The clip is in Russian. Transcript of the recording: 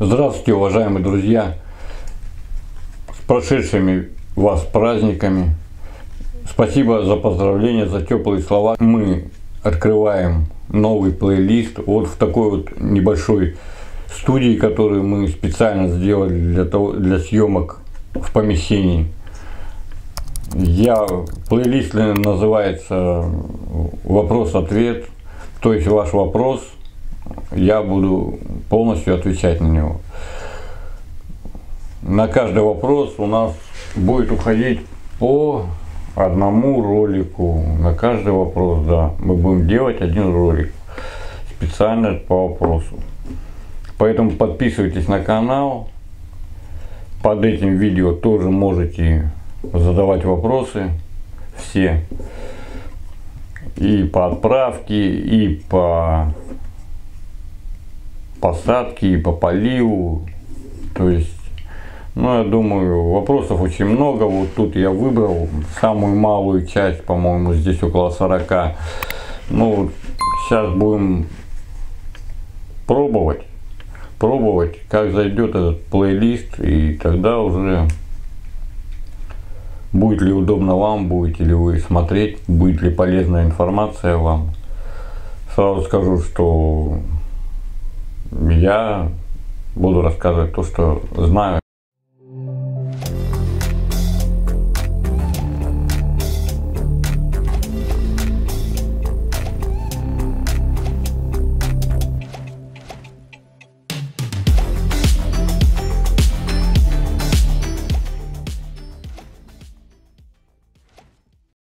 Здравствуйте, уважаемые друзья! С прошедшими вас праздниками! Спасибо за поздравления, за теплые слова. Мы открываем новый плейлист вот в такой вот небольшой студии, которую мы специально сделали для съемок в помещении. Плейлист называется «Вопрос-ответ», то есть ваш вопрос, я буду полностью отвечать на него. На каждый вопрос у нас будет уходить по одному ролику. На каждый вопрос, да, мы будем делать один ролик специально по вопросу. Поэтому подписывайтесь на канал. Под этим видео тоже можете задавать вопросы все. И по отправке, и по посадке, и по поливу. То есть, ну, я думаю, вопросов очень много. Вот тут я выбрал самую малую часть, по-моему, здесь около 40. Ну, сейчас будем пробовать, как зайдет этот плейлист, и тогда уже будет ли удобно вам, будете ли вы смотреть, будет ли полезная информация вам. Сразу скажу, что я буду рассказывать то, что знаю.